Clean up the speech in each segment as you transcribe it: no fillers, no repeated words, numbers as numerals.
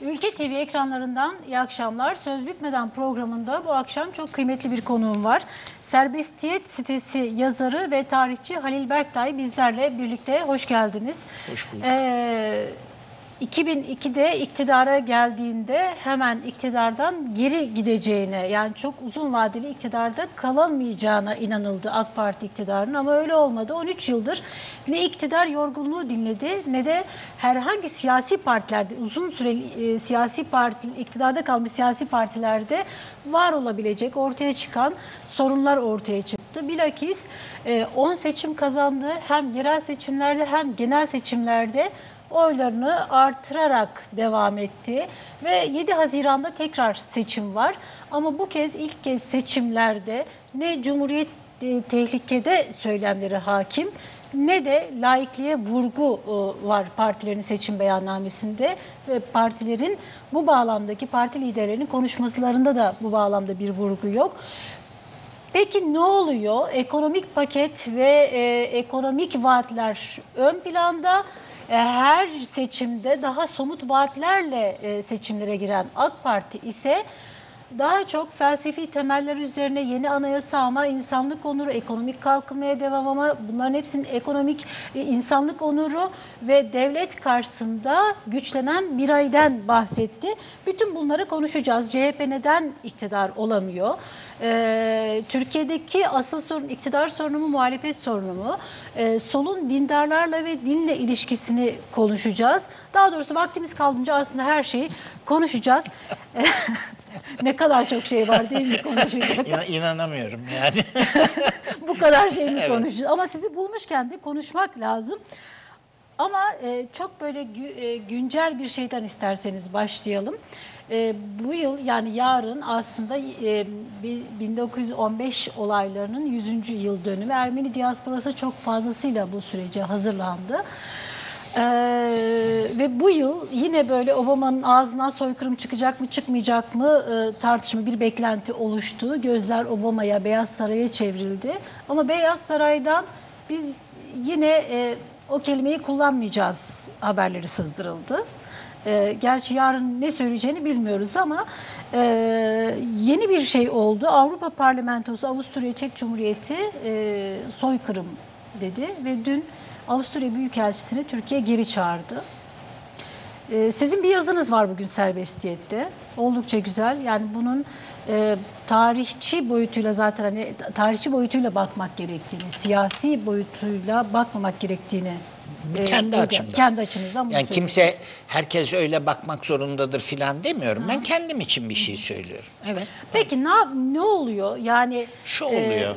Ülke TV ekranlarından iyi akşamlar. Söz bitmeden programında bu akşam çok kıymetli bir konuğum var. Serbestiyet sitesi yazarı ve tarihçi Halil Berktay bizlerle birlikte. Hoş geldiniz. Hoş bulduk. 2002'de iktidara geldiğinde hemen iktidardan geri gideceğine, yani çok uzun vadeli iktidarda kalamayacağına inanıldı AK Parti iktidarının, ama öyle olmadı. 13 yıldır ne iktidar yorgunluğu dinledi ne de herhangi siyasi partilerde, uzun süreli siyasi parti, iktidarda kalmış siyasi partilerde var olabilecek, ortaya çıkan sorunlar ortaya çıktı. Bilakis 10 seçim kazandı, hem yerel seçimlerde hem genel seçimlerde oylarını artırarak devam etti ve 7 Haziran'da tekrar seçim var. Ama bu kez ilk kez seçimlerde ne Cumhuriyet tehlikede söylemleri hakim ne de laikliğe vurgu var partilerin seçim beyannamesinde ve partilerin bu bağlamdaki parti liderlerinin konuşmalarında da bu bağlamda bir vurgu yok. Peki ne oluyor? Ekonomik paket ve ekonomik vaatler ön planda. Her seçimde daha somut vaatlerle seçimlere giren AK Parti ise daha çok felsefi temeller üzerine yeni anayasa, ama insanlık onuru, ekonomik kalkınmaya devam, ama bunların hepsinin ekonomik, insanlık onuru ve devlet karşısında güçlenen bir aydan bahsetti. Bütün bunları konuşacağız. CHP neden iktidar olamıyor? Türkiye'deki asıl sorun iktidar sorunu mu, muhalefet sorunu mu? Solun dindarlarla ve dinle ilişkisini konuşacağız. Daha doğrusu vaktimiz kalınca aslında her şeyi konuşacağız. Ne kadar çok şey var değil mi konuşacak? İnanamıyorum yani. Bu kadar şey mi konuşacağız? Ama sizi bulmuşken de konuşmak lazım. Ama çok böyle güncel bir şeyden isterseniz başlayalım. Bu yıl, yani yarın aslında 1915 olaylarının 100. yıl dönümü. Ermeni diasporası çok fazlasıyla bu sürece hazırlandı. Ve bu yıl yine böyle Obama'nın ağzından soykırım çıkacak mı çıkmayacak mı tartışma, bir beklenti oluştu. Gözler Obama'ya, Beyaz Saray'a çevrildi. Ama Beyaz Saray'dan biz yine o kelimeyi kullanmayacağız haberleri sızdırıldı. Gerçi yarın ne söyleyeceğini bilmiyoruz ama yeni bir şey oldu. Avrupa Parlamentosu Avusturya Çek Cumhuriyeti soykırım dedi ve dün Avusturya Büyükelçisi'ni Türkiye geri çağırdı. Sizin bir yazınız var bugün Serbestiyet'te. Oldukça güzel. Yani bunun tarihçi boyutuyla, zaten hani tarihçi boyutuyla bakmak gerektiğini, siyasi boyutuyla bakmamak gerektiğini. Kendi açımdan. Kendi açımızdan. Yani söylüyorum. Kimse, herkes öyle bakmak zorundadır filan demiyorum. Ha. Ben kendim için bir şey söylüyorum. Evet. Peki ne oluyor? Yani şu oluyor.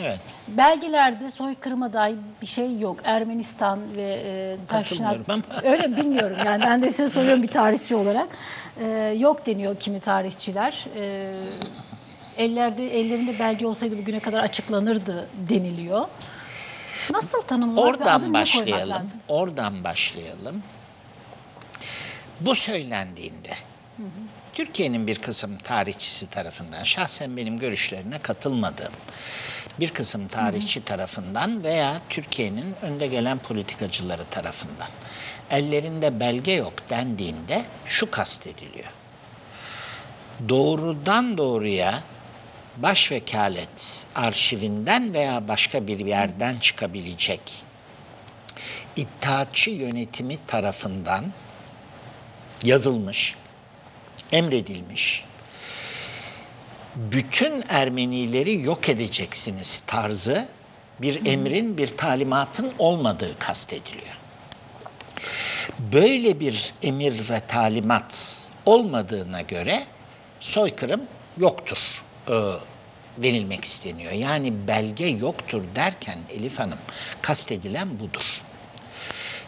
Evet. Belgelerde soykırıma dair bir şey yok. Ermenistan ve Taşnak. Öyle bilmiyorum. Yani ben de size soruyorum bir tarihçi olarak. Yok deniyor kimi tarihçiler. Ellerinde belge olsaydı bugüne kadar açıklanırdı deniliyor. Nasıl tanımlar? Oradan başlayalım. Bu söylendiğinde Türkiye'nin bir kısım tarihçisi tarafından, şahsen benim görüşlerine katılmadığım bir kısım tarihçi tarafından veya Türkiye'nin önde gelen politikacıları tarafından ellerinde belge yok dendiğinde şu kastediliyor: doğrudan doğruya başvekalet arşivinden veya başka bir yerden çıkabilecek iddiatçı yönetimi tarafından yazılmış, emredilmiş, bütün Ermenileri yok edeceksiniz tarzı bir emrin, bir talimatın olmadığı kastediliyor. Böyle bir emir ve talimat olmadığına göre soykırım yoktur denilmek isteniyor. Yani belge yoktur derken Elif Hanım, kastedilen budur.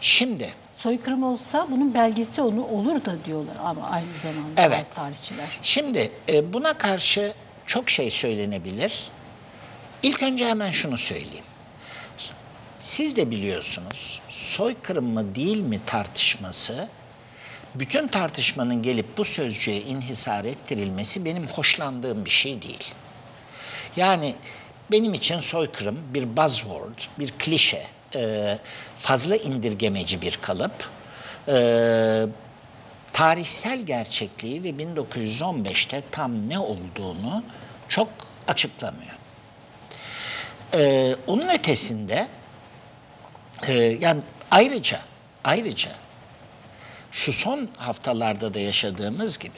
Şimdi soykırım olsa bunun belgesi onu olur da diyorlar ama aynı zamanda evet, tarihçiler. Şimdi buna karşı çok şey söylenebilir. İlk önce hemen şunu söyleyeyim. Siz de biliyorsunuz, soykırım mı değil mi tartışması, bütün tartışmanın gelip bu sözcüğe inhisar ettirilmesi benim hoşlandığım bir şey değil. Yani benim için soykırım bir buzzword, bir klişe, fazla indirgemeci bir kalıp. tarihsel gerçekliği ve 1915'te tam ne olduğunu çok açıklamıyor. Onun ötesinde yani ayrıca şu son haftalarda da yaşadığımız gibi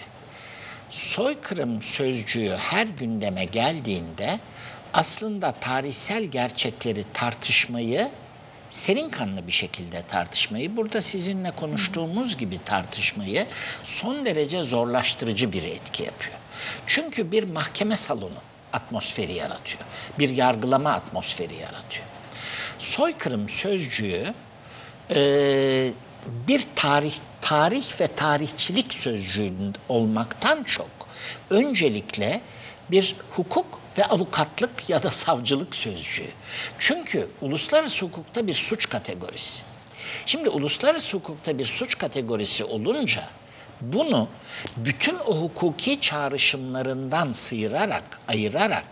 soykırım sözcüğü her gündeme geldiğinde aslında tarihsel gerçekleri tartışmayı, serin kanlı bir şekilde tartışmayı, burada sizinle konuştuğumuz gibi tartışmayı son derece zorlaştırıcı bir etki yapıyor. Çünkü bir mahkeme salonu atmosferi yaratıyor. Bir yargılama atmosferi yaratıyor. Soykırım sözcüğü bir tarih ve tarihçilik sözcüğü olmaktan çok öncelikle bir hukuk ve avukatlık ya da savcılık sözcüğü. Çünkü uluslararası hukukta bir suç kategorisi. Şimdi uluslararası hukukta bir suç kategorisi olunca bunu bütün o hukuki çağrışımlarından sıyırarak, ayırarak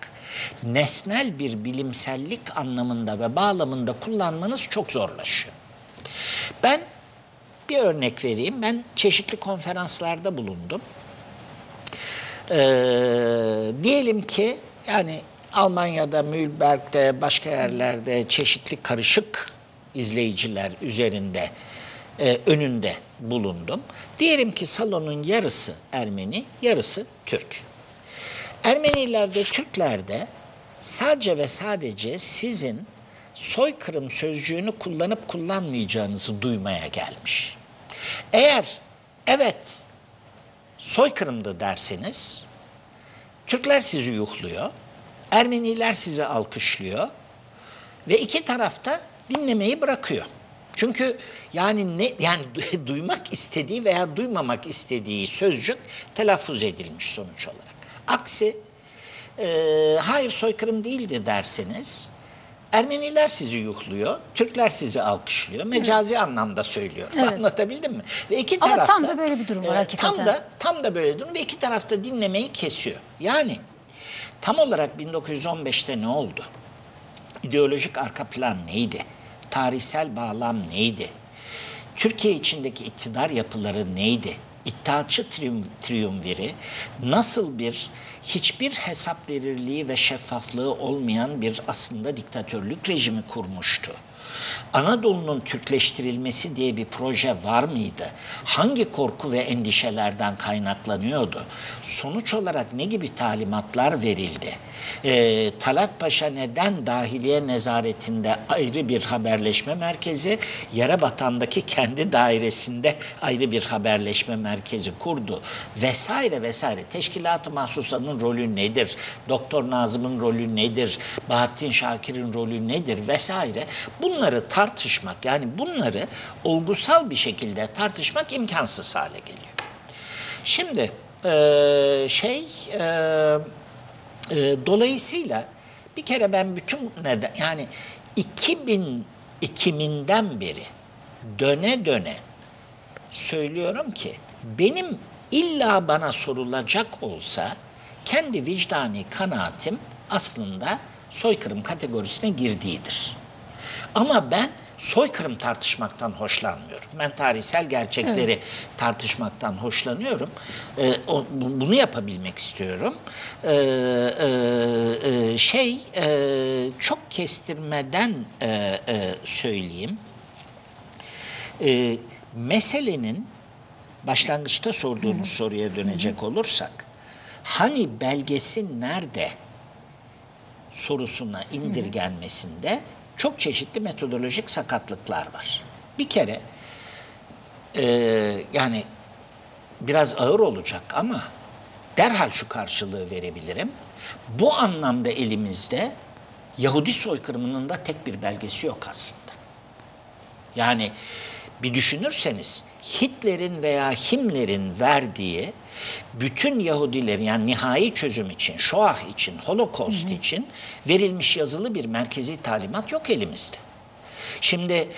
nesnel bir bilimsellik anlamında ve bağlamında kullanmanız çok zorlaşıyor. Ben bir örnek vereyim. Ben çeşitli konferanslarda bulundum. Diyelim ki yani Almanya'da, Mühlberg'de, başka yerlerde çeşitli karışık izleyiciler üzerinde önünde bulundum. Diyelim ki salonun yarısı Ermeni, yarısı Türk. Ermenilerde, Türklerde sadece ve sadece sizin soykırım sözcüğünü kullanıp kullanmayacağınızı duymaya gelmiş. Eğer evet soykırımdı derseniz Türkler sizi yuhluyor, Ermeniler sizi alkışlıyor ve iki tarafta dinlemeyi bırakıyor. Çünkü yani duymak istediği veya duymamak istediği sözcük telaffuz edilmiş sonuç olarak. Aksi hayır soykırım değildi derseniz Ermeniler sizi yuhluyor, Türkler sizi alkışlıyor. Mecazi anlamda söylüyorum. Evet. Anlatabildim mi? Ve iki tarafta, ama tam da böyle bir durum var hakikaten. Tam da böyle bir durum ve iki tarafta dinlemeyi kesiyor. Yani tam olarak 1915'te ne oldu? İdeolojik arka plan neydi? Tarihsel bağlam neydi? Türkiye içindeki iktidar yapıları neydi? İttihatçı triumviri nasıl bir hiçbir hesap verirliği ve şeffaflığı olmayan bir aslında diktatörlük rejimi kurmuştu? Anadolu'nun Türkleştirilmesi diye bir proje var mıydı? Hangi korku ve endişelerden kaynaklanıyordu? Sonuç olarak ne gibi talimatlar verildi? Talat Paşa neden Dahiliye Nezaretinde ayrı bir haberleşme merkezi, Yerebatan'daki kendi dairesinde ayrı bir haberleşme merkezi kurdu? Vesaire vesaire. Teşkilat-ı mahsusanın rolü nedir? Doktor Nazım'ın rolü nedir? Bahattin Şakir'in rolü nedir? Vesaire. Bunları tartışmak, yani bunları olgusal bir şekilde tartışmak imkansız hale geliyor. Şimdi dolayısıyla bir kere ben bütün yani 2000 2000'den beri döne döne söylüyorum ki benim illa bana sorulacak olsa kendi vicdani kanaatim aslında soykırım kategorisine girdiğidir. Ama ben soykırım tartışmaktan hoşlanmıyorum. Ben tarihsel gerçekleri tartışmaktan hoşlanıyorum. Bunu yapabilmek istiyorum. Çok kestirmeden söyleyeyim. Meselenin başlangıçta sorduğunuz soruya dönecek olursak, hani belgesi nerede sorusuna indirgenmesinde çok çeşitli metodolojik sakatlıklar var. Bir kere yani biraz ağır olacak ama derhal şu karşılığı verebilirim. Bu anlamda elimizde Yahudi soykırımının da tek bir belgesi yok aslında. Yani bir düşünürseniz Hitler'in veya Himmler'in verdiği bütün Yahudilerin, yani nihai çözüm için, Shoah için, Holocaust için verilmiş yazılı bir merkezi talimat yok elimizde. Şimdi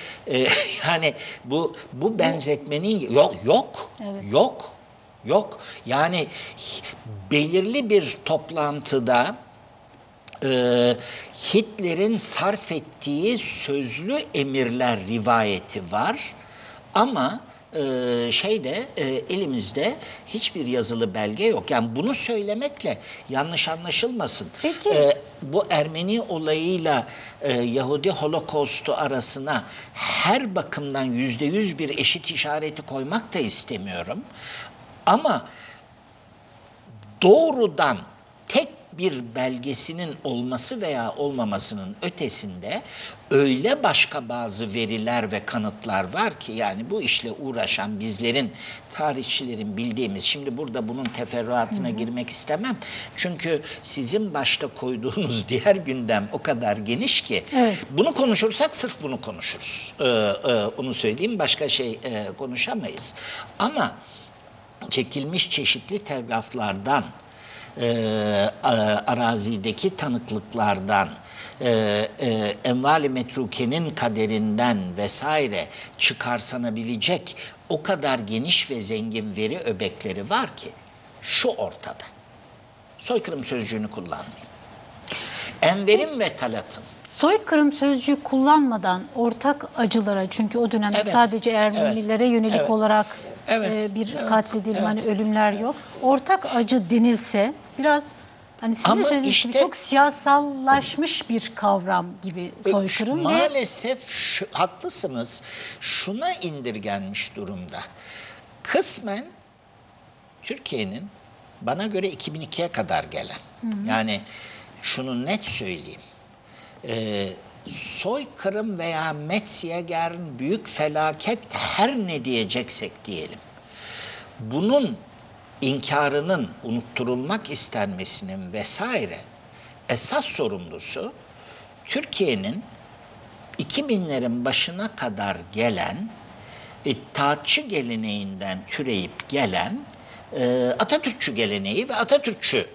yani bu benzetmenin yok, evet. Yok. Yani belirli bir toplantıda Hitler'in sarf ettiği sözlü emirler rivayeti var ama şeyde elimizde hiçbir yazılı belge yok. Yani bunu söylemekle yanlış anlaşılmasın. Peki. Bu Ermeni olayıyla Yahudi Holokost'u arasına her bakımdan %100 bir eşit işareti koymak da istemiyorum. Ama doğrudan tek bir belgesinin olması veya olmamasının ötesinde öyle başka bazı veriler ve kanıtlar var ki, yani bu işle uğraşan bizlerin, tarihçilerin bildiğimiz, şimdi burada bunun teferruatına girmek istemem. Çünkü sizin başta koyduğunuz diğer gündem o kadar geniş ki, evet, bunu konuşursak sırf bunu konuşuruz. Onu söyleyeyim, başka şey konuşamayız. Ama çekilmiş çeşitli telgraflardan, arazideki tanıklıklardan, Enval-i Metruke'nin kaderinden vesaire çıkarsanabilecek o kadar geniş ve zengin veri öbekleri var ki şu ortada. Soykırım sözcüğünü kullanmayayım. Enver'in ve Talat'ın. Soykırım sözcüğü kullanmadan ortak acılara, çünkü o dönemde sadece Ermenilere yönelik olarak bir katledilme, hani ölümler yok. Ortak acı denilse biraz... Hani sizin ama işte gibi çok siyasallaşmış bir kavram gibi soykırım. Maalesef haklısınız, şuna indirgenmiş durumda. Kısmen Türkiye'nin bana göre 2002'ye kadar gelen, yani şunu net söyleyeyim, soykırım veya Metziger'in büyük felaket, her ne diyeceksek diyelim, bunun İnkarının unutturulmak istenmesinin vesaire esas sorumlusu Türkiye'nin 2000'lerin başına kadar gelen itaatçı geleneğinden türeyip gelen Atatürkçü geleneği ve Atatürkçü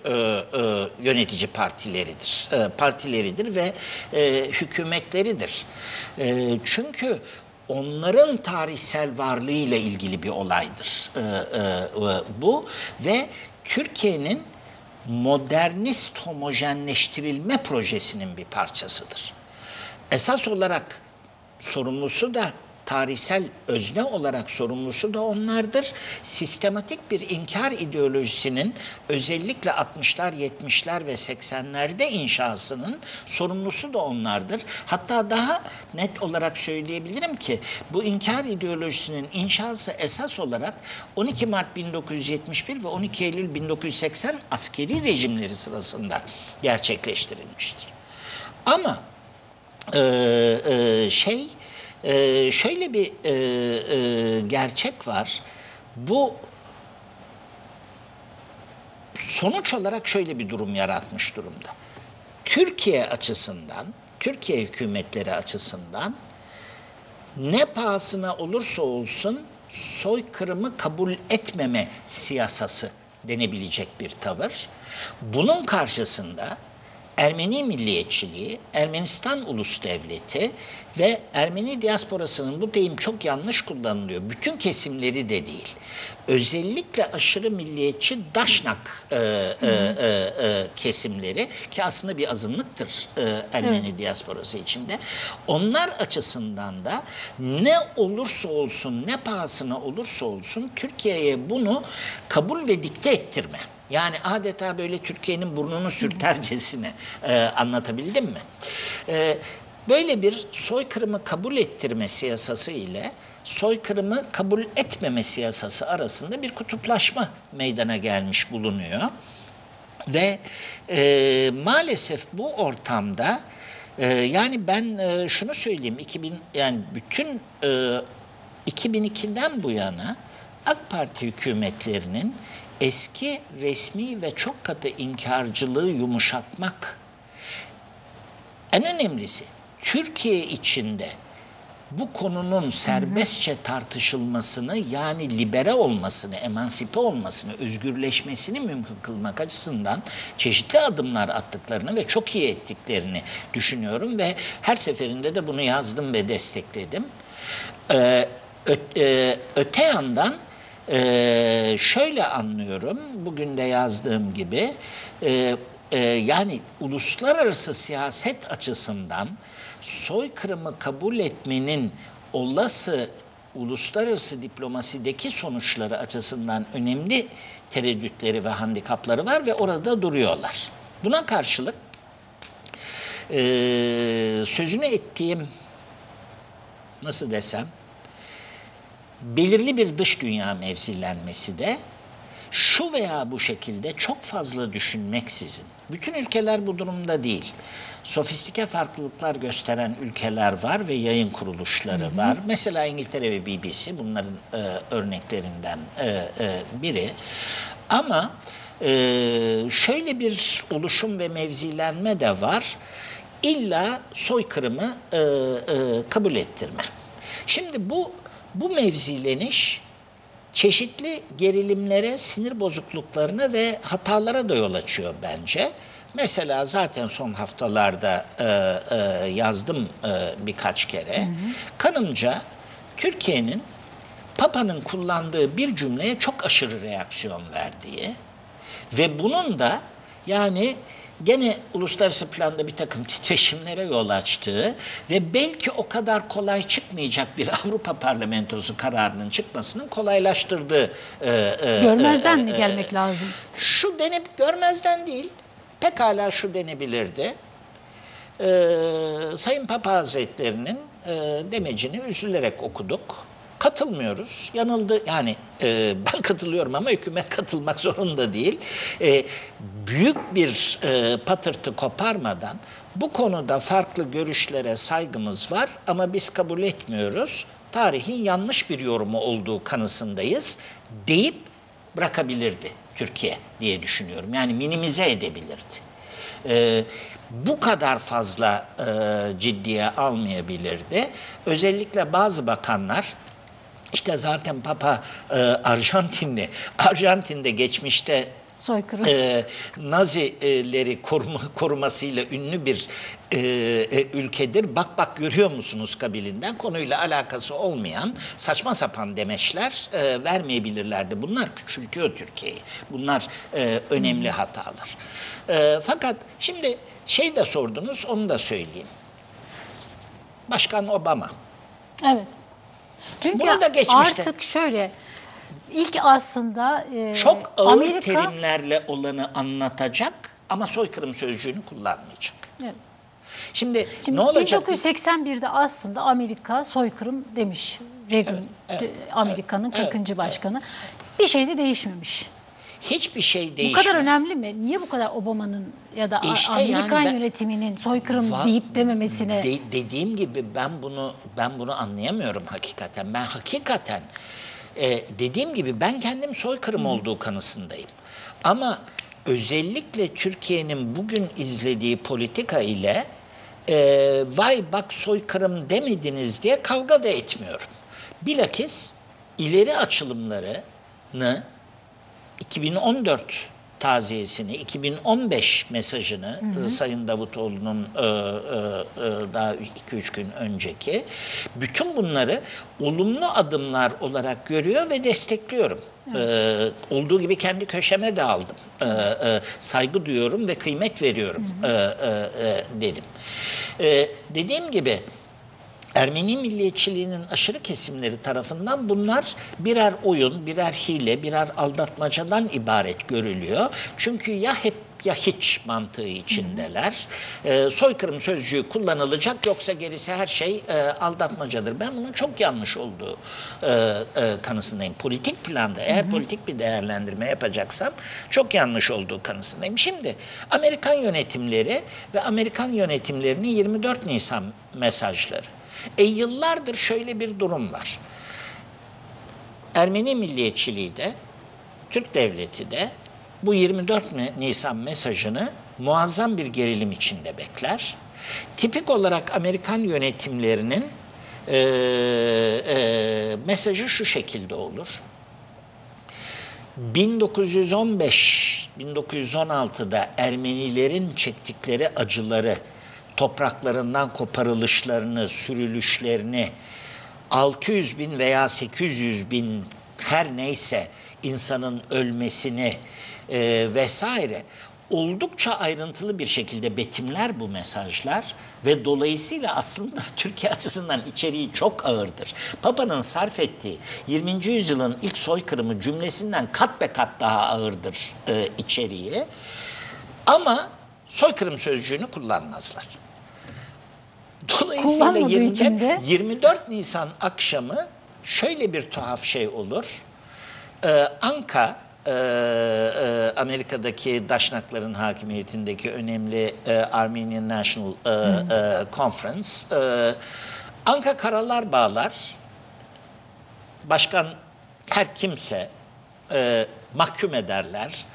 yönetici partileridir. Partileridir ve hükümetleridir. Çünkü onların tarihsel varlığıyla ilgili bir olaydır bu ve Türkiye'nin modernist homojenleştirilme projesinin bir parçasıdır. Esas olarak sorumlusu da, tarihsel özne olarak sorumlusu da onlardır. Sistematik bir inkar ideolojisinin özellikle 60'lar, 70'ler ve 80'lerde inşasının sorumlusu da onlardır. Hatta daha net olarak söyleyebilirim ki bu inkar ideolojisinin inşası esas olarak 12 Mart 1971 ve 12 Eylül 1980 askeri rejimleri sırasında gerçekleştirilmiştir. Ama şöyle bir gerçek var. Bu sonuç olarak şöyle bir durum yaratmış durumda. Türkiye açısından, Türkiye hükümetleri açısından ne pahasına olursa olsun soykırımı kabul etmeme siyasası denebilecek bir tavır. Bunun karşısında Ermeni milliyetçiliği, Ermenistan ulus devleti ve Ermeni diasporasının, bu deyim çok yanlış kullanılıyor, bütün kesimleri de değil, özellikle aşırı milliyetçi daşnak kesimleri, ki aslında bir azınlıktır Ermeni diasporası içinde, onlar açısından da ne olursa olsun, ne pahasına olursa olsun Türkiye'ye bunu kabul ve dikte ettirme. Yani adeta böyle Türkiye'nin burnunu sürtercesine anlatabildim mi? Böyle bir soykırımı kabul ettirme siyasası ile soykırımı kabul etmeme siyasası arasında bir kutuplaşma meydana gelmiş bulunuyor. Ve maalesef bu ortamda yani ben şunu söyleyeyim, yani bütün 2002'den bu yana AK Parti hükümetlerinin eski resmi ve çok katı inkarcılığı yumuşatmak, en önemlisi Türkiye içinde bu konunun serbestçe tartışılmasını, yani libere olmasını, emansipe olmasını, özgürleşmesini mümkün kılmak açısından çeşitli adımlar attıklarını ve çok iyi ettiklerini düşünüyorum ve her seferinde de bunu yazdım ve destekledim. Öte yandan şöyle anlıyorum, bugün de yazdığım gibi, yani uluslararası siyaset açısından soykırımı kabul etmenin olası uluslararası diplomasideki sonuçları açısından önemli tereddütleri ve handikapları var ve orada duruyorlar. Buna karşılık sözünü ettiğim, nasıl desem, belirli bir dış dünya mevzilenmesi de şu veya bu şekilde çok fazla düşünmeksizin, bütün ülkeler bu durumda değil, sofistike farklılıklar gösteren ülkeler var ve yayın kuruluşları var. Mesela İngiltere ve BBC bunların örneklerinden biri. Ama şöyle bir oluşum ve mevzilenme de var. İlla soykırımı kabul ettirme. Şimdi bu mevzileniş çeşitli gerilimlere, sinir bozukluklarına ve hatalara da yol açıyor bence. Mesela zaten son haftalarda yazdım birkaç kere. Kanımca Türkiye'nin Papa'nın kullandığı bir cümleye çok aşırı reaksiyon verdiği ve bunun da yani gene uluslararası planda bir takım titreşimlere yol açtığı ve belki o kadar kolay çıkmayacak bir Avrupa Parlamentosu kararının çıkmasının kolaylaştırdığı... görmezden mi gelmek lazım? Şu denip görmezden değil, pekala şu denebilirdi. Sayın Papa Hazretleri'nin demecini üzülerek okuduk. Katılmıyoruz, yanıldı, yani ben katılıyorum ama hükümet katılmak zorunda değil. Büyük bir patırtı koparmadan bu konuda farklı görüşlere saygımız var ama biz kabul etmiyoruz. Tarihin yanlış bir yorumu olduğu kanısındayız deyip bırakabilirdi Türkiye diye düşünüyorum. Yani minimize edebilirdi. Bu kadar fazla ciddiye almayabilirdi. Özellikle bazı bakanlar, İşte zaten Papa Arjantinli. Arjantin'de geçmişte Nazileri korumasıyla ünlü bir ülkedir. Bak bak görüyor musunuz kabilinden konuyla alakası olmayan saçma sapan demeçler vermeyebilirlerdi. Bunlar küçültüyor Türkiye'yi. Bunlar önemli hatalar. Fakat şimdi şey de sordunuz, onu da söyleyeyim. Başkan Obama. Evet. Çünkü bunu da geçmişte. Artık şöyle, ilk aslında çok ağır terimlerle olanı anlatacak ama soykırım sözcüğünü kullanmayacak. Evet. Şimdi ne olacak? 1981'de aslında Amerika soykırım demiş. Reagan, Amerika'nın 40. başkanı. Bir şey de değişmemiş. Hiçbir şey değişmiyor. Bu kadar önemli mi? Niye bu kadar Obama'nın ya da işte Amerikan yönetiminin soykırım deyip dememesine? Dediğim gibi ben bunu anlayamıyorum hakikaten. Ben hakikaten dediğim gibi ben kendim soykırım olduğu kanısındayım. Ama özellikle Türkiye'nin bugün izlediği politika ile vay bak soykırım demediniz diye kavga da etmiyorum. Bilakis ileri açılımlarını 2014 taziyesini, 2015 mesajını Sayın Davutoğlu'nun daha 2-3 gün önceki, bütün bunları olumlu adımlar olarak görüyor ve destekliyorum. Olduğu gibi kendi köşeme de aldım. Saygı duyuyorum ve kıymet veriyorum dedim. Dediğim gibi Ermeni milliyetçiliğinin aşırı kesimleri tarafından bunlar birer oyun, birer hile, birer aldatmacadan ibaret görülüyor. Çünkü ya hep ya hiç mantığı içindeler. Soykırım sözcüğü kullanılacak, yoksa gerisi her şey aldatmacadır. Ben bunun çok yanlış olduğu kanısındayım. Politik planda eğer politik bir değerlendirme yapacaksam çok yanlış olduğu kanısındayım. Şimdi Amerikan yönetimleri ve Amerikan yönetimlerinin 24 Nisan mesajları. Yıllardır şöyle bir durum var. Ermeni milliyetçiliği de, Türk devleti de bu 24 Nisan mesajını muazzam bir gerilim içinde bekler. Tipik olarak Amerikan yönetimlerinin mesajı şu şekilde olur. 1915-1916'da Ermenilerin çektikleri acıları, topraklarından koparılışlarını, sürülüşlerini, 600 bin veya 800 bin her neyse insanın ölmesini vesaire oldukça ayrıntılı bir şekilde betimler bu mesajlar ve dolayısıyla aslında Türkiye açısından içeriği çok ağırdır. Papa'nın sarf ettiği 20. yüzyılın ilk soykırımı cümlesinden kat be kat daha ağırdır içeriği, ama soykırım sözcüğünü kullanmazlar. Dolayısıyla 24 Nisan akşamı şöyle bir tuhaf şey olur. Anka, Amerika'daki Daşnakların hakimiyetindeki önemli Armenian National Conference, Anka karalar bağlar, başkan her kimse mahkum ederler,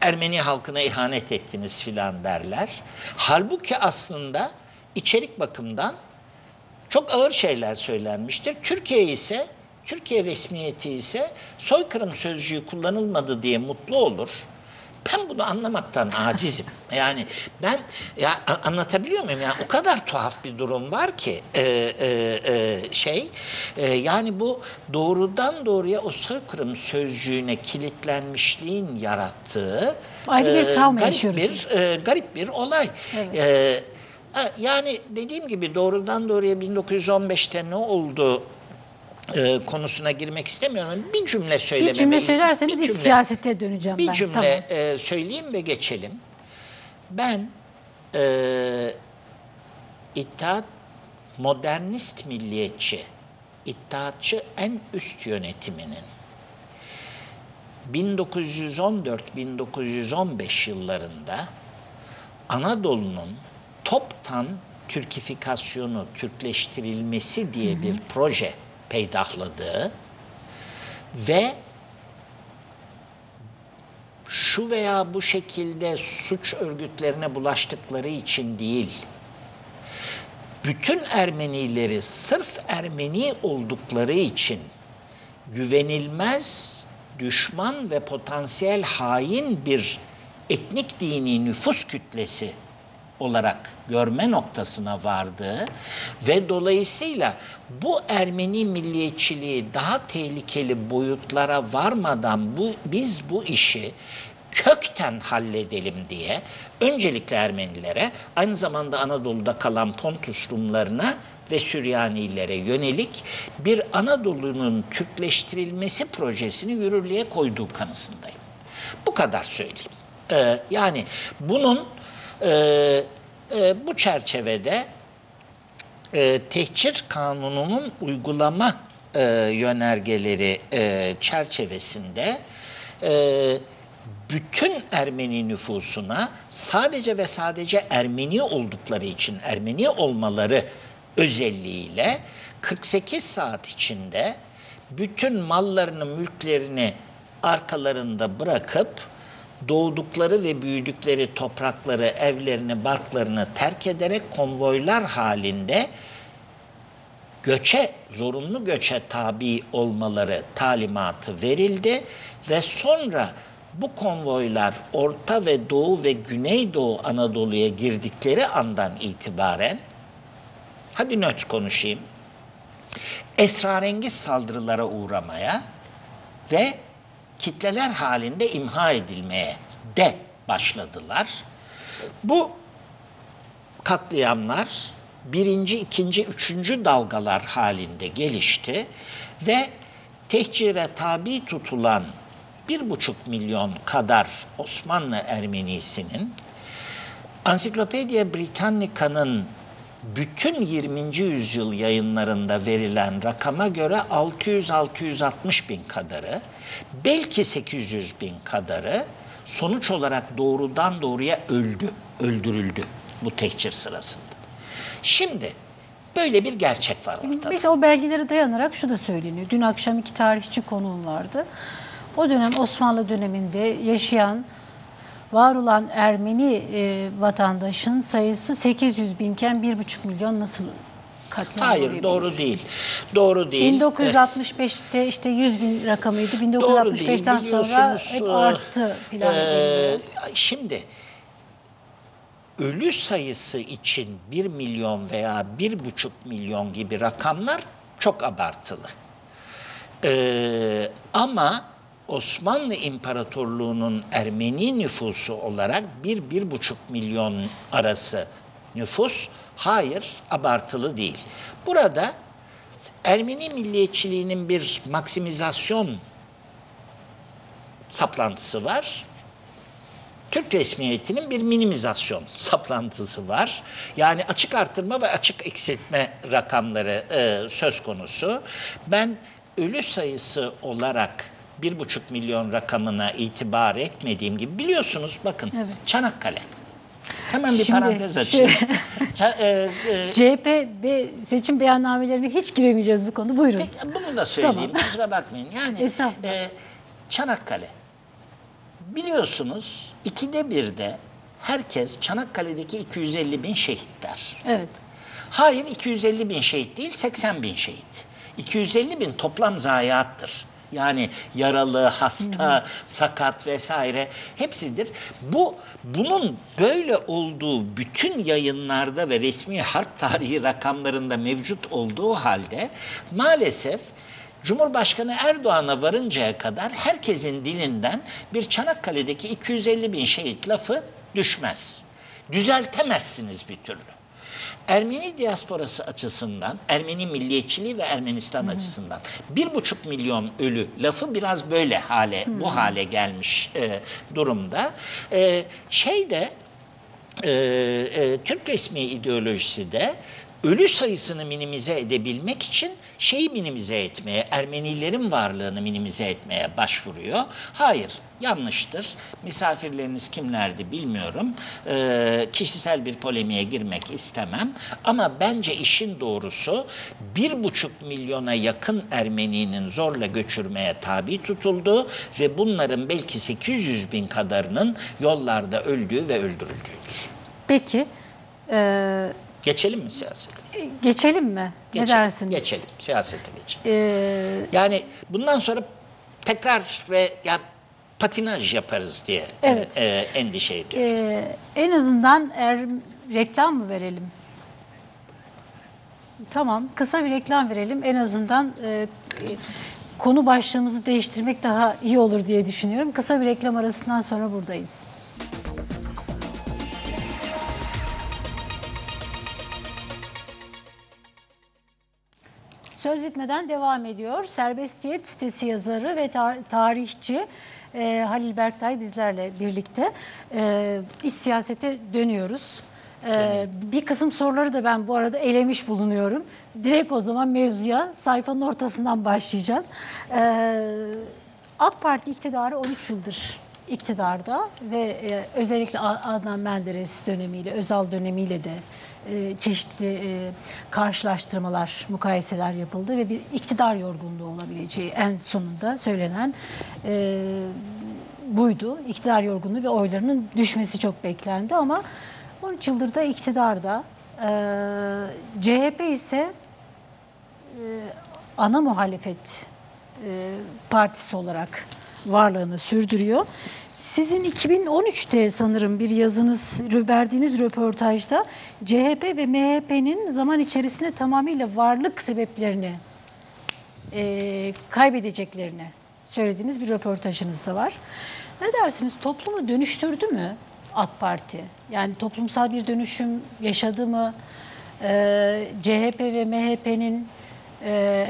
Ermeni halkına ihanet ettiniz filan derler. Halbuki aslında içerik bakımdan çok ağır şeyler söylenmiştir. Türkiye resmiyeti ise soykırım sözcüğü kullanılmadı diye mutlu olur. Ben bunu anlamaktan acizim. Yani ben, ya anlatabiliyor muyum? Yani o kadar tuhaf bir durum var ki yani bu doğrudan doğruya o soykırım sözcüğüne kilitlenmişliğin yarattığı garip bir olay. Evet. Yani dediğim gibi doğrudan doğruya 1915'te ne oldu konusuna girmek istemiyorum. Bir cümle söylemem. Bir cümle söylerseniz hiç siyasete döneceğim ben. Bir cümle söyleyeyim ve geçelim. Ben İttihat, modernist milliyetçi, İttihatçı en üst yönetiminin 1914-1915 yıllarında Anadolu'nun toptan Türkifikasyonu, Türkleştirilmesi diye bir proje peydahladığı ve şu veya bu şekilde suç örgütlerine bulaştıkları için değil, bütün Ermenileri sırf Ermeni oldukları için güvenilmez, düşman ve potansiyel hain bir etnik dini nüfus kütlesi olarak görme noktasına vardı ve dolayısıyla bu Ermeni milliyetçiliği daha tehlikeli boyutlara varmadan biz bu işi kökten halledelim diye öncelikle Ermenilere, aynı zamanda Anadolu'da kalan Pontus Rumlarına ve Süryanilere yönelik bir Anadolu'nun Türkleştirilmesi projesini yürürlüğe koyduğu kanısındayım. Bu kadar söyleyeyim. Yani bunun bu çerçevede tehcir kanununun uygulama yönergeleri çerçevesinde bütün Ermeni nüfusuna sadece ve sadece Ermeni oldukları için, Ermeni olmaları özelliğiyle 48 saat içinde bütün mallarını, mülklerini arkalarında bırakıp doğdukları ve büyüdükleri toprakları, evlerini, barklarını terk ederek konvoylar halinde zorunlu göçe tabi olmaları talimatı verildi ve sonra bu konvoylar Orta ve Doğu ve Güneydoğu Anadolu'ya girdikleri andan itibaren, hadi nötr konuşayım, esrarengiz saldırılara uğramaya ve kitleler halinde imha edilmeye de başladılar. Bu katliamlar birinci, ikinci, üçüncü dalgalar halinde gelişti ve tehcire tabi tutulan 1,5 milyon kadar Osmanlı Ermenisi'nin, Ansiklopediya Britannica'nın bütün 20. yüzyıl yayınlarında verilen rakama göre 600-660 bin kadarı, belki 800 bin kadarı sonuç olarak doğrudan doğruya öldürüldü bu tehcir sırasında. Şimdi böyle bir gerçek var ortada. Biz o belgelere dayanarak şu da söyleniyor. Dün akşam iki tarihçi konuğum vardı. O dönem Osmanlı döneminde yaşayan, var olan Ermeni vatandaşın sayısı 800 binken 1,5 milyon nasıl katlanıyor? Hayır, doğru değil. Doğru değil. 1965'te işte 100 bin rakamıydı. 1965'ten sonra hep arttı. Şimdi ölü sayısı için 1 milyon veya 1,5 milyon gibi rakamlar çok abartılı. Ama Osmanlı İmparatorluğu'nun Ermeni nüfusu olarak 1-1,5 milyon arası nüfus, hayır, abartılı değil. Burada Ermeni milliyetçiliğinin bir maksimizasyon saplantısı var. Türk resmiyetinin bir minimizasyon saplantısı var. Yani açık artırma ve açık eksiltme rakamları söz konusu. Ben ölü sayısı olarak 1,5 milyon rakamına itibar etmediğim gibi, biliyorsunuz bakın, evet. Çanakkale. Hemen bir parantez açayım. CHP ve seçim beyannamelerine hiç giremeyeceğiz bu konu. Buyurun. Peki, bunu da söyleyeyim. Tamam. Kusura bakmayın. Yani Çanakkale. Biliyorsunuz 2'de 1'de herkes Çanakkale'deki 250 bin şehit der. Evet. Hayır, 250 bin şehit değil, 80 bin şehit. 250 bin toplam zayiattır. Yani yaralı, hasta, sakat vesaire hepsidir. Bunun böyle olduğu bütün yayınlarda ve resmi harp tarihi rakamlarında mevcut olduğu halde maalesef Cumhurbaşkanı Erdoğan'a varıncaya kadar herkesin dilinden bir Çanakkale'deki 250 bin şehit lafı düşmez. Düzeltemezsiniz bir türlü. Ermeni diasporası açısından, Ermeni milliyetçiliği ve Ermenistan açısından 1,5 milyon ölü lafı biraz böyle hale, bu hale gelmiş durumda. Türk resmi ideolojisi de ölü sayısını minimize edebilmek için şeyi minimize etmeye, Ermenilerin varlığını minimize etmeye başvuruyor. Hayır, yanlıştır. Misafirleriniz kimlerdi bilmiyorum. Kişisel bir polemiğe girmek istemem. Ama bence işin doğrusu 1,5 milyona yakın Ermeninin zorla göçürmeye tabi tutulduğu ve bunların belki 800 bin kadarının yollarda öldüğü ve öldürüldüğüdür. Peki, geçelim mi siyasete? Geçelim mi? Ne dersiniz? Geçelim. Siyasete geçelim. Yani bundan sonra tekrar ve patinaj yaparız diye endişe ediyoruz. En azından reklam mı verelim? Tamam. Kısa bir reklam verelim. En azından konu başlığımızı değiştirmek daha iyi olur diye düşünüyorum. Kısa bir reklam arasından sonra buradayız. Söz bitmeden devam ediyor. Serbestiyet sitesi yazarı ve tarihçi Halil Berktay bizlerle birlikte. İç siyasete dönüyoruz. Bir kısım soruları da ben bu arada elemiş bulunuyorum. Direkt o zaman mevzuya, sayfanın ortasından başlayacağız. AK Parti iktidarı 13 yıldır iktidarda ve özellikle Adnan Menderes dönemiyle, Özal dönemiyle de çeşitli karşılaştırmalar, mukayeseler yapıldı ve bir iktidar yorgunluğu olabileceği en sonunda söylenen buydu. İktidar yorgunluğu ve oylarının düşmesi çok beklendi ama 13 yıldır da iktidarda. CHP ise ana muhalefet partisi olarak varlığını sürdürüyor. Sizin 2013'te sanırım bir yazınız, verdiğiniz röportajda CHP ve MHP'nin zaman içerisinde tamamıyla varlık sebeplerini kaybedeceklerini söylediğiniz bir röportajınız da var. Ne dersiniz? Toplumu dönüştürdü mü AK Parti? Yani toplumsal bir dönüşüm yaşadı mı? CHP ve MHP'nin,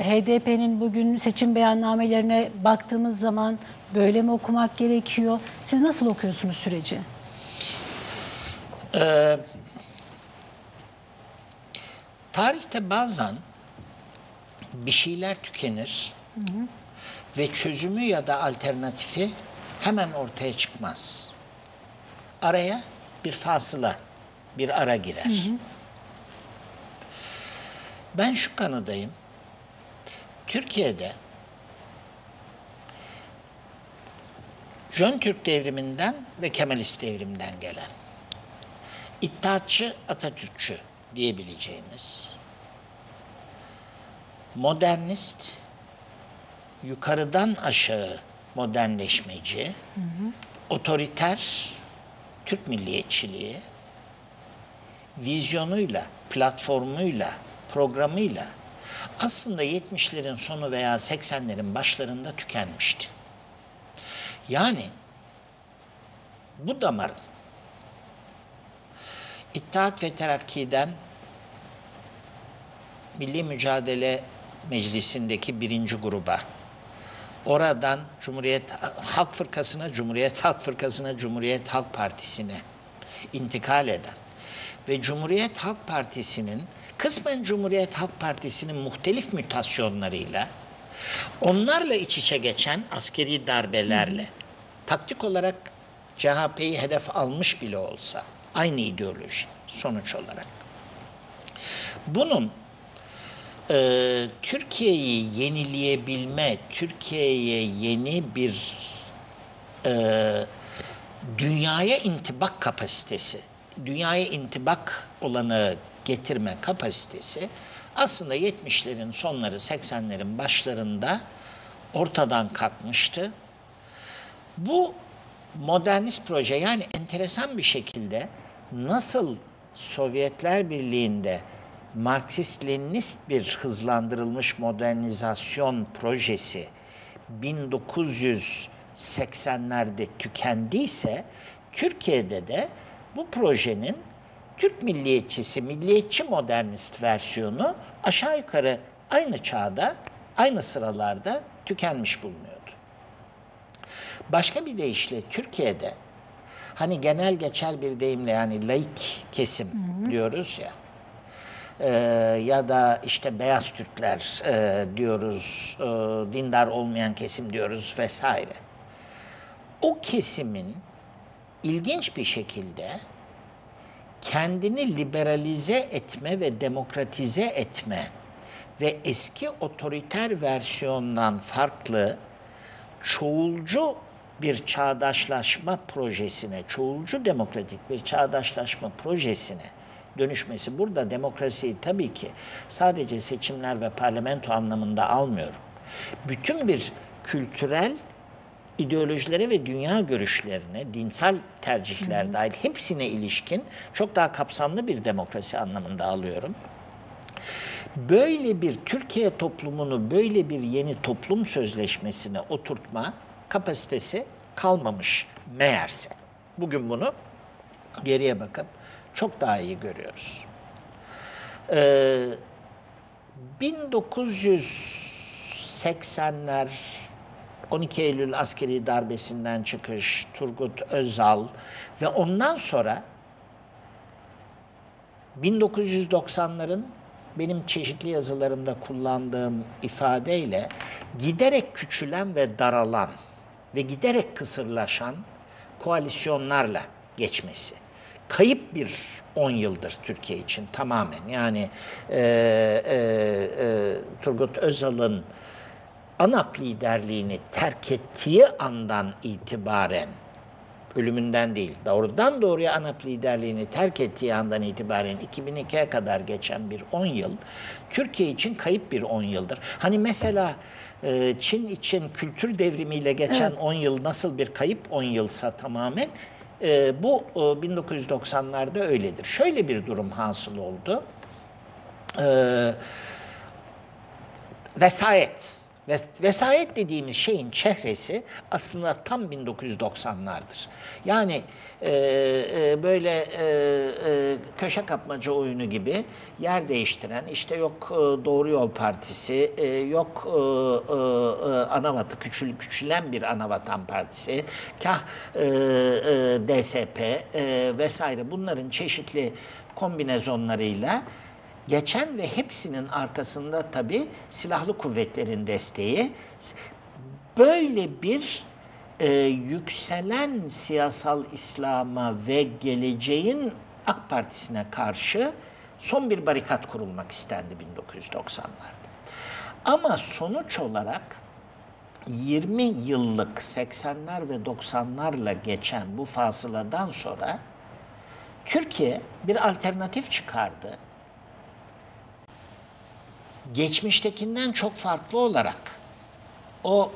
HDP'nin bugün seçim beyannamelerine baktığımız zaman böyle mi okumak gerekiyor? Siz nasıl okuyorsunuz süreci? Tarihte bazen bir şeyler tükenir ve çözümü ya da alternatifi hemen ortaya çıkmaz. Araya bir fasıla, bir ara girer. Ben şu kanıdayım. Türkiye'de Jön Türk devriminden ve Kemalist devrimden gelen İttihatçı, Atatürkçü diyebileceğimiz modernist, yukarıdan aşağı modernleşmeci, otoriter Türk milliyetçiliği vizyonuyla, platformuyla, programıyla aslında 70'lerin sonu veya 80'lerin başlarında tükenmişti. Yani bu damar İttihat ve Terakki'den Milli Mücadele Meclisi'ndeki birinci gruba, oradan Cumhuriyet Halk Fırkası'na, Cumhuriyet Halk Partisi'ne intikal eden ve Cumhuriyet Halk Partisi'nin, kısmen Cumhuriyet Halk Partisi'nin muhtelif mütasyonlarıyla, onlarla iç içe geçen askeri darbelerle, taktik olarak CHP'yi hedef almış bile olsa, aynı ideoloji sonuç olarak. Bunun Türkiye'yi yenileyebilme, Türkiye'ye yeni bir dünyaya intibak kapasitesi, dünyaya intibak olanı getirme kapasitesi aslında 70'lerin sonları, 80'lerin başlarında ortadan kalkmıştı. Bu modernist proje, yani enteresan bir şekilde nasıl Sovyetler Birliği'nde Marksist-Leninist bir hızlandırılmış modernizasyon projesi 1980'lerde tükendiyse, Türkiye'de de bu projenin Türk milliyetçisi, milliyetçi modernist versiyonu aşağı yukarı aynı çağda, aynı sıralarda tükenmiş bulunuyordu. Başka bir deyişle Türkiye'de, hani genel geçer bir deyimle, yani laik kesim diyoruz ya, ya da işte beyaz Türkler diyoruz, dindar olmayan kesim diyoruz vesaire. O kesimin ilginç bir şekilde kendini liberalize etme ve demokratize etme ve eski otoriter versiyondan farklı çoğulcu bir çağdaşlaşma projesine, çoğulcu demokratik bir çağdaşlaşma projesine dönüşmesi. Burada demokrasiyi tabii ki sadece seçimler ve parlamento anlamında almıyorum. Bütün bir kültürel ideolojilere ve dünya görüşlerine, dinsel tercihler dahil hepsine ilişkin çok daha kapsamlı bir demokrasi anlamında alıyorum. Böyle bir Türkiye toplumunu, böyle bir yeni toplum sözleşmesine oturtma kapasitesi kalmamış meğerse. Bugün bunu geriye bakıp çok daha iyi görüyoruz. 1980'ler, 12 Eylül askeri darbesinden çıkış, Turgut Özal ve ondan sonra 1990'ların benim çeşitli yazılarımda kullandığım ifadeyle giderek küçülen ve daralan ve giderek kısırlaşan koalisyonlarla geçmesi. Kayıp bir 10 yıldır Türkiye için tamamen. Yani Turgut Özal'ın ANAP liderliğini terk ettiği andan itibaren, ölümünden değil, doğrudan doğruya ANAP liderliğini terk ettiği andan itibaren 2002'ye kadar geçen bir 10 yıl, Türkiye için kayıp bir 10 yıldır. Hani mesela Çin için kültür devrimiyle geçen 10 yıl nasıl bir kayıp 10 yılsa tamamen, bu 1990'larda öyledir. Şöyle bir durum hasıl oldu. Vesayet dediğimiz şeyin çehresi aslında tam 1990'lardır. Yani böyle köşe kapmaca oyunu gibi yer değiştiren, işte yok Doğru Yol Partisi, yok Anavatan, küçülen bir Anavatan Partisi, kah DSP vesaire, bunların çeşitli kombinezonlarıyla geçen ve hepsinin arkasında tabii silahlı kuvvetlerin desteği, böyle bir yükselen siyasal İslam'a ve geleceğin AK Partisi'ne karşı son bir barikat kurulmak istendi 1990'larda. Ama sonuç olarak 20 yıllık 80'ler ve 90'larla geçen bu fasıladan sonra Türkiye bir alternatif çıkardı. Geçmiştekinden çok farklı olarak o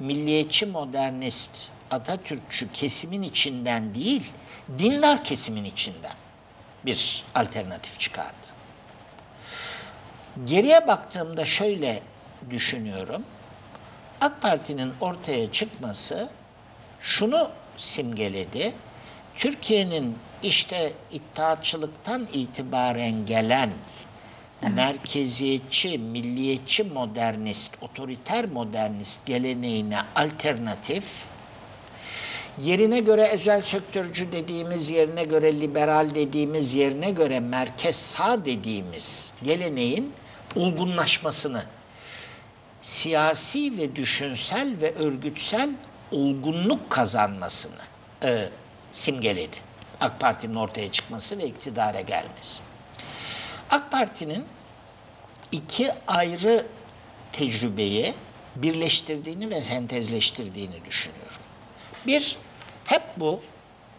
milliyetçi, modernist, Atatürkçü kesimin içinden değil, dindar kesimin içinden bir alternatif çıkardı. Geriye baktığımda şöyle düşünüyorum. AK Parti'nin ortaya çıkması şunu simgeledi. Türkiye'nin işte iddiaçılıktan itibaren gelen merkeziyetçi, milliyetçi modernist, otoriter modernist geleneğine alternatif, yerine göre özel sektörcü dediğimiz, yerine göre liberal dediğimiz, yerine göre merkez sağ dediğimiz geleneğin olgunlaşmasını, siyasi ve düşünsel ve örgütsel olgunluk kazanmasını simgeledi. AK Parti'nin ortaya çıkması ve iktidara gelmesi. AK Parti'nin iki ayrı tecrübeyi birleştirdiğini ve sentezleştirdiğini düşünüyorum. Bir, hep bu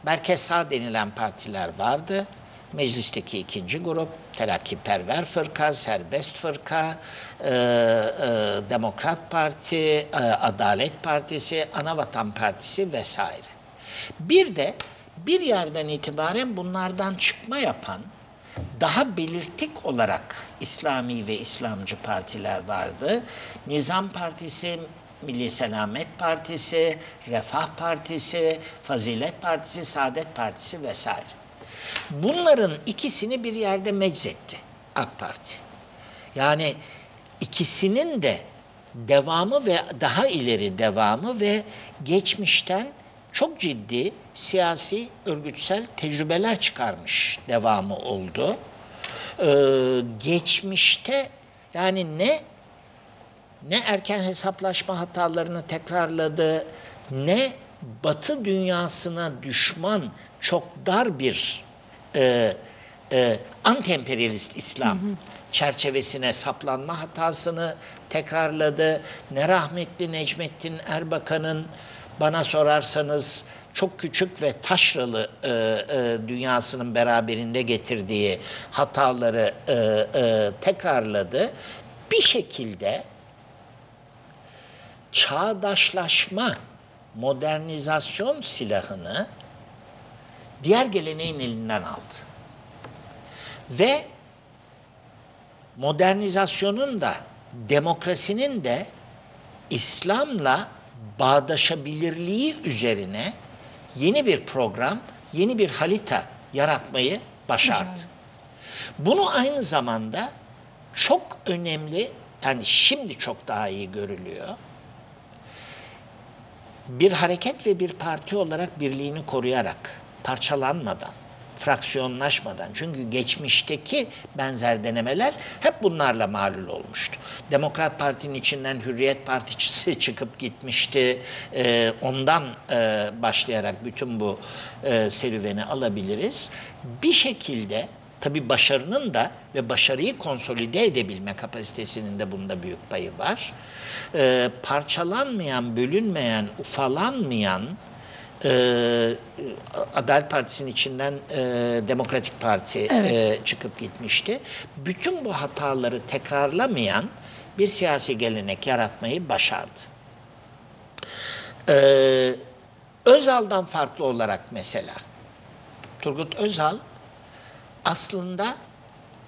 merkez sağ denilen partiler vardı. Meclisteki ikinci grup, Terakkiperver Fırka, Serbest Fırka, Demokrat Parti, Adalet Partisi, Anavatan Partisi vesaire. Bir de bir yerden itibaren bunlardan çıkma yapan, daha belirtik olarak İslami ve İslamcı partiler vardı. Nizam Partisi, Milli Selamet Partisi, Refah Partisi, Fazilet Partisi, Saadet Partisi vesaire. Bunların ikisini bir yerde meczetti AK Parti. Yani ikisinin de devamı ve daha ileri devamı ve geçmişten çok ciddi siyasi, örgütsel tecrübeler çıkarmış devamı oldu. Geçmişte yani ne erken hesaplaşma hatalarını tekrarladı, ne Batı dünyasına düşman çok dar bir anti-emperyalist İslam çerçevesine saplanma hatasını tekrarladı. Ne rahmetli Necmettin Erbakan'ın bana sorarsanız çok küçük ve taşralı dünyasının beraberinde getirdiği hataları tekrarladı. Bir şekilde çağdaşlaşma, modernizasyon silahını diğer geleneğin elinden aldı. Ve modernizasyonun da, demokrasinin de İslam'la bağdaşabilirliği üzerine yeni bir program, yeni bir harita yaratmayı başardı. Bunu aynı zamanda çok önemli, yani şimdi çok daha iyi görülüyor, bir hareket ve bir parti olarak birliğini koruyarak, parçalanmadan, fraksiyonlaşmadan. Çünkü geçmişteki benzer denemeler hep bunlarla malul olmuştu. Demokrat Parti'nin içinden Hürriyet Partisi çıkıp gitmişti. Ondan başlayarak bütün bu serüveni alabiliriz. Bir şekilde tabii başarının da ve başarıyı konsolide edebilme kapasitesinin de bunda büyük payı var. Parçalanmayan, bölünmeyen, ufalanmayan, Adalet Partisi'nin içinden Demokratik Parti çıkıp gitmişti. Bütün bu hataları tekrarlamayan bir siyasi gelenek yaratmayı başardı. Özal'dan farklı olarak mesela Turgut Özal aslında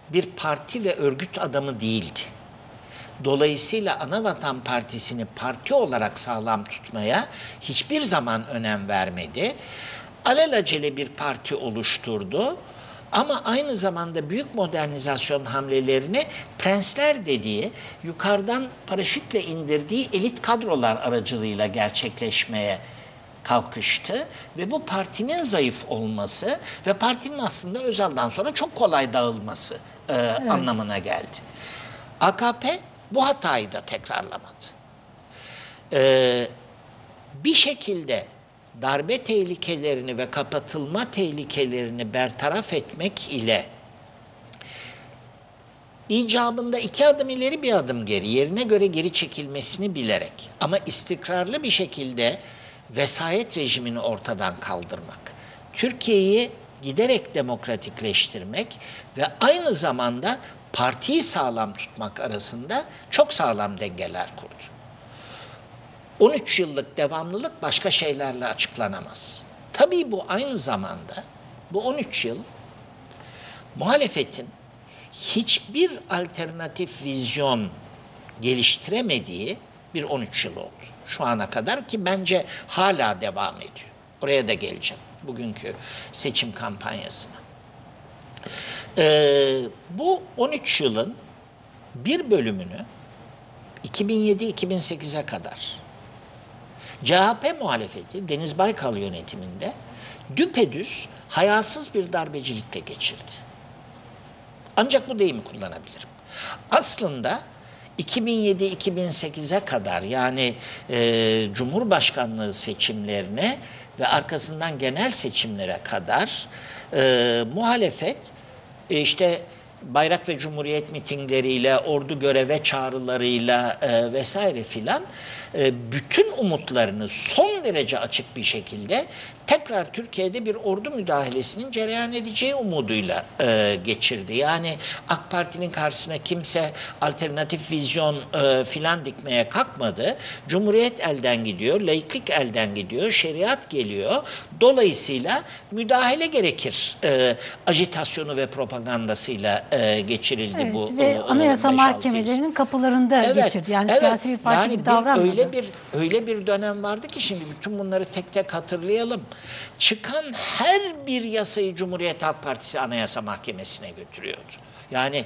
bir parti ve örgüt adamı değildi. Dolayısıyla Anavatan Partisi'ni parti olarak sağlam tutmaya hiçbir zaman önem vermedi. Alelacele bir parti oluşturdu ama aynı zamanda büyük modernizasyon hamlelerini prensler dediği, yukarıdan paraşütle indirdiği elit kadrolar aracılığıyla gerçekleşmeye kalkıştı ve bu partinin zayıf olması ve partinin aslında Özal'dan sonra çok kolay dağılması anlamına geldi. AKP bu hatayı da tekrarlamadı. Bir şekilde darbe tehlikelerini ve kapatılma tehlikelerini bertaraf etmek ile icabında iki adım ileri bir adım geri, yerine göre geri çekilmesini bilerek ama istikrarlı bir şekilde vesayet rejimini ortadan kaldırmak, Türkiye'yi giderek demokratikleştirmek ve aynı zamanda partiyi sağlam tutmak arasında çok sağlam dengeler kurdu. 13 yıllık devamlılık başka şeylerle açıklanamaz. Tabii bu aynı zamanda bu 13 yıl muhalefetin hiçbir alternatif vizyon geliştiremediği bir 13 yıl oldu şu ana kadar ki bence hala devam ediyor. Oraya da geleceğim bugünkü seçim kampanyasına. Bu 13 yılın bir bölümünü 2007-2008'e kadar CHP muhalefeti Deniz Baykal yönetiminde düpedüz hayasız bir darbecilikle geçirdi. Ancak bu deyimi kullanabilirim. Aslında 2007-2008'e kadar yani Cumhurbaşkanlığı seçimlerine ve arkasından genel seçimlere kadar muhalefet işte bayrak ve cumhuriyet mitingleriyle, ordu göreve çağrılarıyla vesaire filan bütün umutlarını son derece açık bir şekilde tekrar Türkiye'de bir ordu müdahalesinin cereyan edeceği umuduyla geçirdi. Yani AK Parti'nin karşısına kimse alternatif vizyon filan dikmeye kalkmadı. Cumhuriyet elden gidiyor, laiklik elden gidiyor, şeriat geliyor. Dolayısıyla müdahale gerekir ajitasyonu ve propagandasıyla geçirildi evet, bu. Ve Anayasa Mahkemelerinin kapılarında evet, geçirdi. Yani evet, siyasi bir parti yani gibi davranmadı. Öyle bir dönem vardı ki şimdi bütün bunları tek tek hatırlayalım. Çıkan her bir yasayı Cumhuriyet Halk Partisi Anayasa Mahkemesi'ne götürüyordu. Yani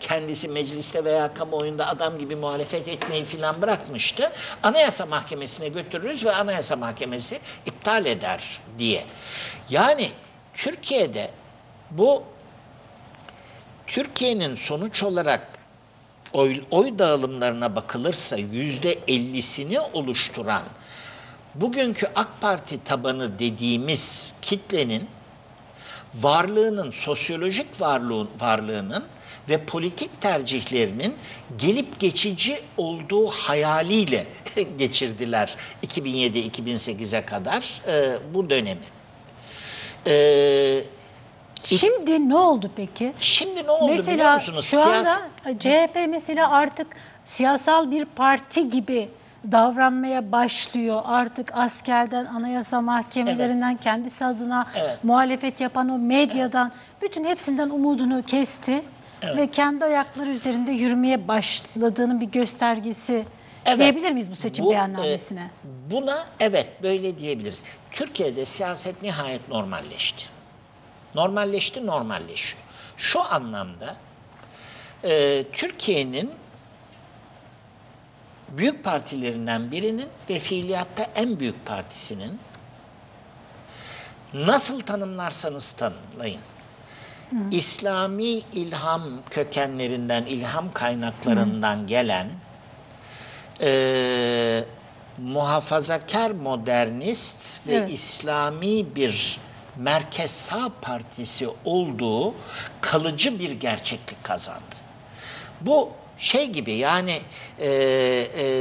kendisi mecliste veya kamuoyunda adam gibi muhalefet etmeyi filan bırakmıştı. Anayasa Mahkemesi'ne götürürüz ve Anayasa Mahkemesi iptal eder diye. Yani Türkiye'de bu Türkiye'nin sonuç olarak oy dağılımlarına bakılırsa %50'sini oluşturan bugünkü AK Parti tabanı dediğimiz kitlenin varlığının, sosyolojik varlığının ve politik tercihlerinin gelip geçici olduğu hayaliyle geçirdiler 2007-2008'e kadar bu dönemi. Şimdi ne oldu peki? Şimdi ne oldu mesela, biliyor musunuz? Şu anda CHP mesela artık siyasal bir parti gibi davranmaya başlıyor. Artık askerden, anayasa mahkemelerinden, evet, kendisi adına evet, muhalefet yapan o medyadan, evet, bütün hepsinden umudunu kesti, evet, ve kendi ayakları üzerinde yürümeye başladığının bir göstergesi, evet, diyebilir miyiz bu seçim beyannamesine? Buna evet, böyle diyebiliriz. Türkiye'de siyaset nihayet normalleşti. Normalleşiyor. Şu anlamda Türkiye'nin büyük partilerinden birinin ve fiiliyatta en büyük partisinin, nasıl tanımlarsanız tanımlayın, hı, İslami ilham kökenlerinden, ilham kaynaklarından, hı, gelen muhafazakar, modernist, evet, ve İslami bir merkez sağ partisi olduğu kalıcı bir gerçeklik kazandı. Bu şey gibi yani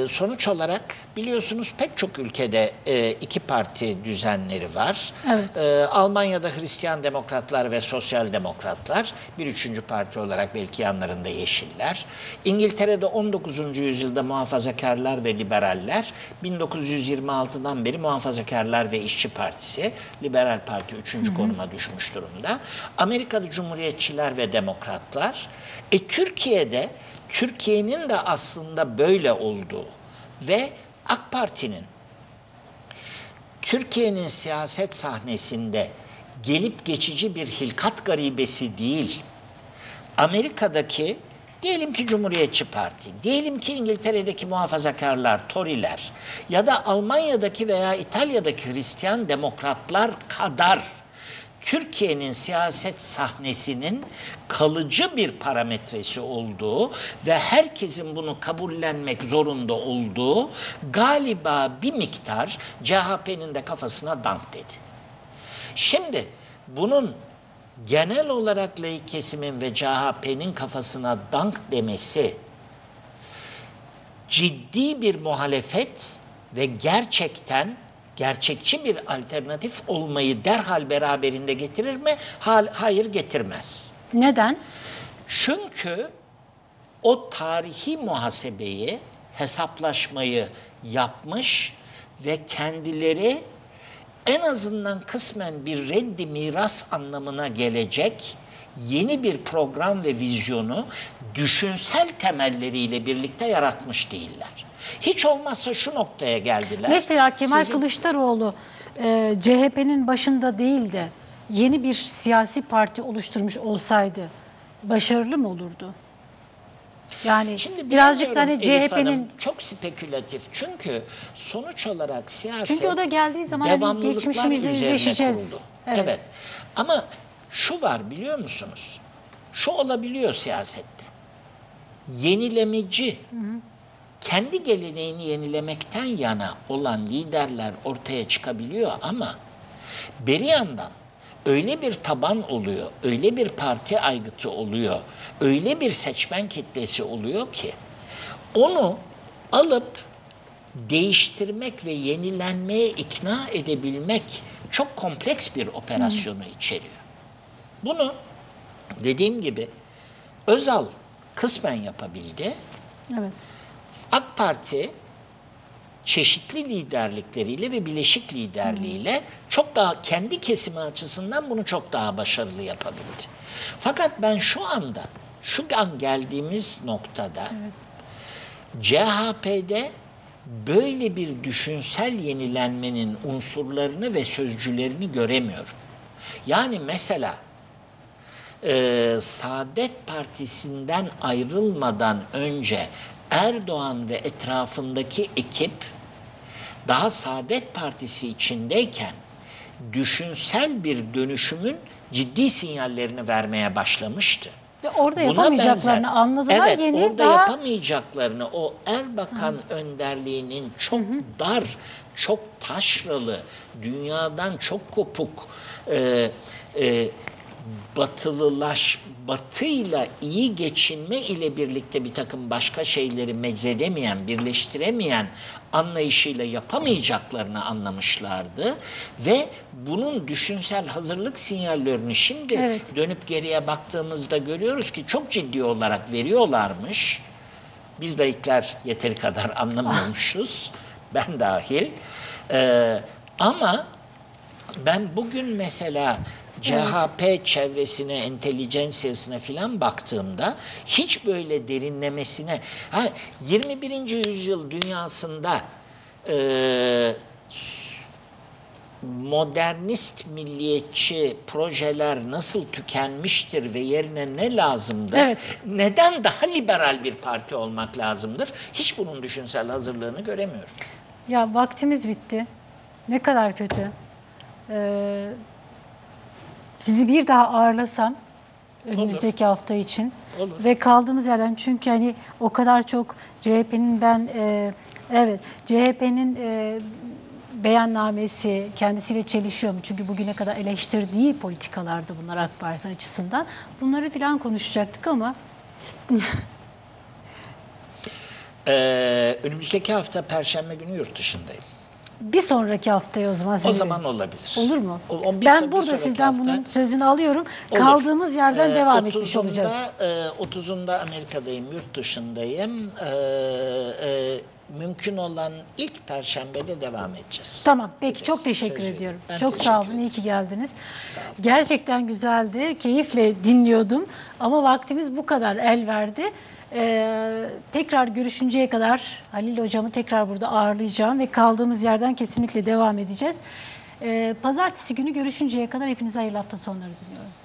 sonuç olarak biliyorsunuz pek çok ülkede iki parti düzenleri var. Evet. Almanya'da Hristiyan Demokratlar ve Sosyal Demokratlar, bir üçüncü parti olarak belki yanlarında Yeşiller. İngiltere'de 19. yüzyılda muhafazakarlar ve liberaller, 1926'dan beri muhafazakarlar ve İşçi Partisi, Liberal Parti üçüncü konuma düşmüş durumda. Amerika'da Cumhuriyetçiler ve Demokratlar. Türkiye'de Türkiye'nin de aslında böyle olduğu ve AK Parti'nin Türkiye'nin siyaset sahnesinde gelip geçici bir hilkat garibesi değil, Amerika'daki diyelim ki Cumhuriyetçi Parti, diyelim ki İngiltere'deki muhafazakarlar, Tory'ler ya da Almanya'daki veya İtalya'daki Hristiyan Demokratlar kadar Türkiye'nin siyaset sahnesinin kalıcı bir parametresi olduğu ve herkesin bunu kabullenmek zorunda olduğu galiba bir miktar CHP'nin de kafasına dank dedi. Şimdi bunun genel olarak laik kesimin ve CHP'nin kafasına dank demesi ciddi bir muhalefet ve gerçekten gerçekçi bir alternatif olmayı derhal beraberinde getirir mi? Hayır, getirmez. Neden? Çünkü o tarihi muhasebeyi, hesaplaşmayı yapmış ve kendileri en azından kısmen bir reddi miras anlamına gelecek yeni bir program ve vizyonu düşünsel temelleriyle birlikte yaratmış değiller. Hiç olmazsa şu noktaya geldiler. Mesela Kemal Kılıçdaroğlu CHP'nin başında değil de yeni bir siyasi parti oluşturmuş olsaydı başarılı mı olurdu? Yani şimdi birazcık hani CHP'nin çok spekülatif, çünkü sonuç olarak siyaset, çünkü o da geldiği zaman hani geçmişimizle yüzleşeceğiz. Evet. Evet. Ama şu var, biliyor musunuz? Şu olabiliyor siyasette. Yenilemeci, kendi geleneğini yenilemekten yana olan liderler ortaya çıkabiliyor ama bir yandan öyle bir taban oluyor, öyle bir parti aygıtı oluyor, öyle bir seçmen kitlesi oluyor ki onu alıp değiştirmek ve yenilenmeye ikna edebilmek çok kompleks bir operasyonu içeriyor. Bunu dediğim gibi Özal kısmen yapabildi. Evet. AK Parti çeşitli liderlikleriyle ve bileşik liderliğiyle çok daha kendi kesimi açısından bunu çok daha başarılı yapabildi. Fakat ben şu an geldiğimiz noktada CHP'de böyle bir düşünsel yenilenmenin unsurlarını ve sözcülerini göremiyorum. Yani mesela Saadet Partisi'nden ayrılmadan önce Erdoğan ve etrafındaki ekip daha Saadet Partisi içindeyken düşünsel bir dönüşümün ciddi sinyallerini vermeye başlamıştı. Ve orada yapamayacaklarını anladılar. Evet, yeni orada yapamayacaklarını, o Erbakan önderliğinin çok dar, çok taşralı, dünyadan çok kopuk, batıyla iyi geçinme ile birlikte bir takım başka şeyleri meczedemeyen, birleştiremeyen anlayışıyla yapamayacaklarını anlamışlardı ve bunun düşünsel hazırlık sinyallerini şimdi dönüp geriye baktığımızda görüyoruz ki çok ciddi olarak veriyorlarmış. Biz laikler yeteri kadar anlamıyormuşuz, ben dahil. Ama ben bugün mesela CHP çevresine, entelijensiyasına filan baktığımda hiç böyle derinlemesine 21. yüzyıl dünyasında modernist milliyetçi projeler nasıl tükenmiştir ve yerine ne lazımdır? Evet. Neden daha liberal bir parti olmak lazımdır? Hiç bunun düşünsel hazırlığını göremiyorum. Ya vaktimiz bitti. Ne kadar kötü. Sizi bir daha ağırlasam önümüzdeki hafta için ve kaldığımız yerden, çünkü hani o kadar çok CHP'nin beyannamesi kendisiyle çelişiyor mu? Çünkü bugüne kadar eleştirdiği politikalardı bunlar AK Parti açısından. Bunları falan konuşacaktık ama önümüzdeki hafta Perşembe günü yurt dışındayım. Bir sonraki haftaya o zaman. O zaman olabilir. Olur mu? Ben burada sizden bunun sözünü alıyorum. Olur. Kaldığımız yerden devam etmiş olacağız. 30'unda Amerika'dayım, yurt dışındayım. Mümkün olan ilk Perşembe'de devam edeceğiz. Tamam, peki çok teşekkür ediyorum. Çok sağ olun, iyi ki geldiniz. Sağ olun. Gerçekten güzeldi, keyifle dinliyordum ama vaktimiz bu kadar el verdi. Tekrar görüşünceye kadar Halil Hocam'ı tekrar burada ağırlayacağım ve kaldığımız yerden kesinlikle devam edeceğiz. Pazartesi günü görüşünceye kadar hepinize hayırlı hafta sonları diliyorum.